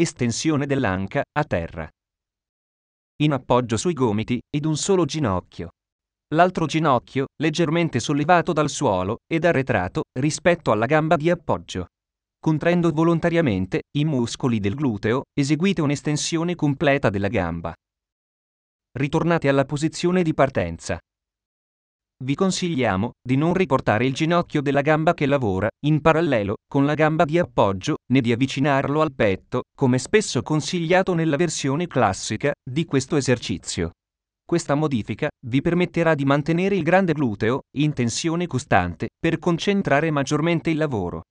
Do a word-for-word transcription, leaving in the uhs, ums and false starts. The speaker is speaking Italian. estensione dell'anca, a terra. In appoggio sui gomiti, ed un solo ginocchio. L'altro ginocchio, leggermente sollevato dal suolo, ed arretrato, rispetto alla gamba di appoggio. Contraendo volontariamente i muscoli del gluteo, eseguite un'estensione completa della gamba. Ritornate alla posizione di partenza. Vi consigliamo di non riportare il ginocchio della gamba che lavora in parallelo con la gamba di appoggio, né di avvicinarlo al petto, come spesso consigliato nella versione classica di questo esercizio. Questa modifica vi permetterà di mantenere il grande gluteo in tensione costante per concentrare maggiormente il lavoro.